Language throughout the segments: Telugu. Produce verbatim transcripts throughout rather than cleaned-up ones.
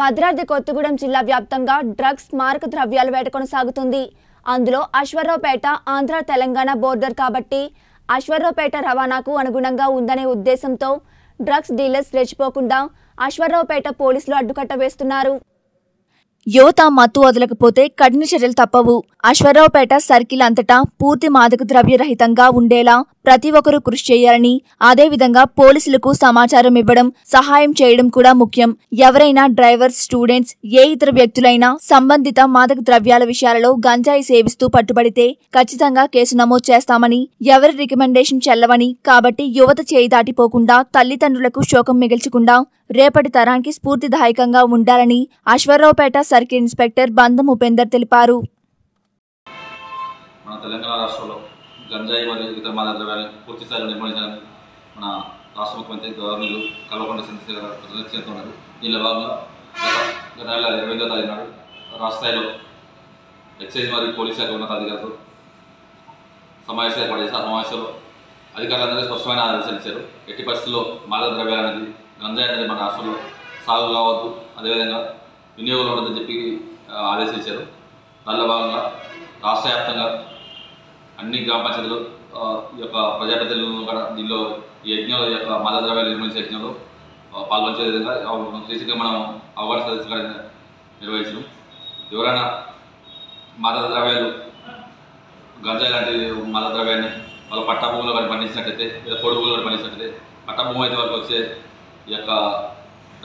భద్రాద్రి కొత్తగూడెం జిల్లా వ్యాప్తంగా డ్రగ్స్ మార్క ద్రవ్యాల వేట కొనసాగుతుంది. అందులో అశ్వారాపేట ఆంధ్ర తెలంగాణ బోర్డర్ కాబట్టి అశ్వారాపేట రవాణాకు అనుగుణంగా ఉందనే ఉద్దేశంతో డ్రగ్స్ డీలర్స్ రెచ్చిపోకుండా అశ్వారావుపేట పోలీసులు అడ్డుకట్ట వేస్తున్నారు. యువత మత్తు వదలకపోతే కఠిన చర్యలు తప్పవు. అశ్వారావుపేట సర్కిల్ అంతటా పూర్తి మాదక ద్రవ్యరహితంగా ఉండేలా ప్రతి ఒక్కరూ కృషి చేయాలని, అదేవిధంగా పోలీసులకు సమాచారం ఇవ్వడం, సహాయం చేయడం కూడా ముఖ్యం. ఎవరైనా డ్రైవర్స్, స్టూడెంట్స్, ఏ ఇతర వ్యక్తులైనా సంబంధిత మాదక ద్రవ్యాల విషయాలలో గంజాయి సేవిస్తూ పట్టుబడితే ఖచ్చితంగా కేసు నమోదు చేస్తామని, ఎవరి రికమెండేషన్ చెల్లవని, కాబట్టి యువత చేయి దాటిపోకుండా తల్లిదండ్రులకు శోకం మిగిల్చకుండా రేపటి తరానికి స్ఫూర్తిదాయకంగా ఉండాలని అశ్వారావుపేట సర్కిల్ ఇన్స్పెక్టర్ బంధం ఉపేందర్ తెలిపారు. మన తెలంగాణ రాష్ట్రంలో గంజాయి మరియు ఇతర మాదక ద్రవ్యాలను పూర్తి స్థాయిలో నిర్మూలించడానికి మన రాష్ట్ర ముఖ్యమంత్రి గవర్నర్లు కల్వకుంట్ల చంద్రశేఖర్ గారు కృషి చేస్తున్నారు. దీనిలో భాగంగా గత నెల ఇరవైదో తారీఖు నాడు రాష్ట్ర స్థాయిలో ఎక్సైజ్ మరియు పోలీస్ శాఖ ఉన్నతాధికారులతో సమావేశం ఏర్పాటు చేశారు. సమావేశంలో అధికారులందరూ స్పష్టమైన ఆదేశాలు ఇచ్చారు. ఎట్టి పరిస్థితుల్లో మాదక ద్రవ్యాలు అనేది, గంజాయి అనేది మన రాష్ట్రంలో సాగు కావద్దు, అదేవిధంగా వినియోగంలో ఉండదని చెప్పి ఆదేశించారు. దానిలో భాగంగా రాష్ట్ర వ్యాప్తంగా అన్ని గ్రామ పంచాయతీలు ఈ యొక్క ప్రజాప్రతినిధులను కూడా దీనిలో ఈ యజ్ఞంలో ఈ యొక్క మాదక ద్రవ్యాలు నిర్మించే యజ్ఞంలో పాల్పంచే విధంగా రీసెంట్గా మనం అవగాహన సదస్సు కూడా నిర్వహించాము. ఎవరైనా మాదక ద్రవ్యాలు, గంజాయి లాంటి మాదక ద్రవ్యాన్ని వాళ్ళ పట్టా భూములు కానీ పండించినట్టయితే, లేదా కోడి భూములు కానీ పండించినట్టయితే, పట్టా భూమి అయితే వాళ్ళకి వచ్చే ఈ యొక్క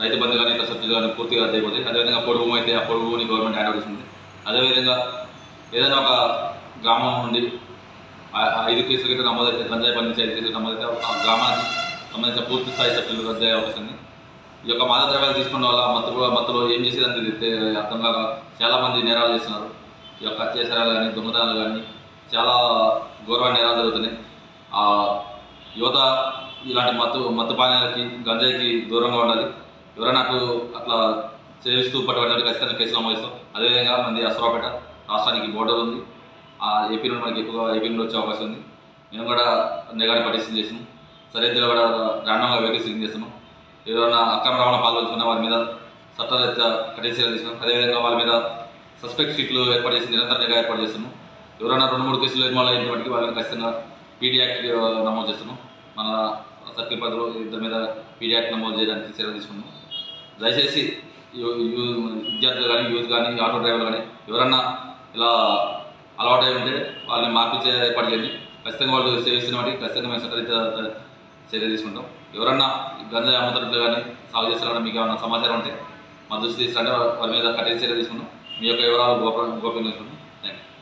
రైతు బంధు కానీ ఇతర సబ్సిడీలు కానీ పూర్తిగా అద్దయిపోతాయి. అదేవిధంగా కోడి భూమి అయితే ఆ కోడి భూమిని గవర్నమెంట్ హ్యాండ్ ఓవర్ చేస్తుంది. అదేవిధంగా ఏదైనా ఒక గ్రామం నుండి ఐదు కేసులు గట్రా నమోదైతే, గంజాయి పండించి ఐదు కేసులు నమోదైతే ఆ గ్రామానికి సంబంధించిన పూర్తి స్థాయి సబ్సిడీలు రద్దు అయ్యే అవకాశం ఉంది. ఈ యొక్క మాదక ద్రవ్యాలు తీసుకున్న వల్ల మత్తు కూడా మత్తులో ఏం చేసేదని అర్థంగా చాలామంది నేరాలు చేస్తున్నారు. ఈ యొక్క అత్యాచారాలు కానీ, దొంగతనాలు కానీ చాలా ఘోరమైన నేరాలు జరుగుతున్నాయి. ఆ యువత ఇలాంటి మత్తు మత్తు పానీయాలకి, గంజాయికి దూరంగా ఉండాలి. ఎవరైనా నాకు అట్లా సేవిస్తూ పట్టుబడి ఖచ్చితంగా కేసులు నమోదిస్తాం. అదేవిధంగా మంది అశ్వారాపేట రాష్ట్రానికి బోర్డర్ ఉంది. ఆ ఏపీ నుండి మనకి ఎక్కువగా ఏపీ నుండి వచ్చే అవకాశం ఉంది. మేము కూడా నిఘాని పటిష్టం చేసినాం. సరిహద్దులో కూడా గ్రాండంగా వెహికల్ సిగ్గింగ్ చేస్తున్నాం. ఎవరైనా అక్రమ రవాణా పాల్గొంచుకున్న వారి మీద చట్టరీత్యా కఠిన చర్యలు తీసుకున్నాం. అదేవిధంగా వాళ్ళ మీద సస్పెక్ట్ షీట్లు ఏర్పాటు చేసి నిరంతర నిఘా ఏర్పాటు చేస్తున్నాం. ఎవరైనా రెండు మూడు కేసులు నిర్మాణాలు అయినప్పటికీ వాళ్ళని ఖచ్చితంగా పీడీ యాక్ట్ నమోదు చేస్తున్నాం. మన సర్కిల్ పరిధిలో ఇద్దరి మీద పీడీ యాక్ట్ నమోదు చేయడానికి చర్యలు తీసుకున్నాం. దయచేసి విద్యార్థులు కానీ, యూత్ కానీ, ఆటో డ్రైవర్లు కానీ ఎవరన్నా ఇలా అలవాటు అయి ఉంటే వాళ్ళని మార్పించే ఏర్పాటు చేయండి. ఖచ్చితంగా వాళ్ళు సేవిస్తున్న వాటికి ఖచ్చితంగా మేము సకలిత చర్య తీసుకుంటాం. ఎవరన్నా గంజాయి అమ్ముతున్నట్లు కానీ, సాగు చేస్తున్నా మీకు ఏమన్నా సమాచారం ఉంటే మా దృష్టి తీసుకుంటే వారి మీద కఠిన చర్య తీసుకుంటాం. మీ యొక్క వివరాలు గోప్యం గోప్యం తీసుకుంటాం. Thank you.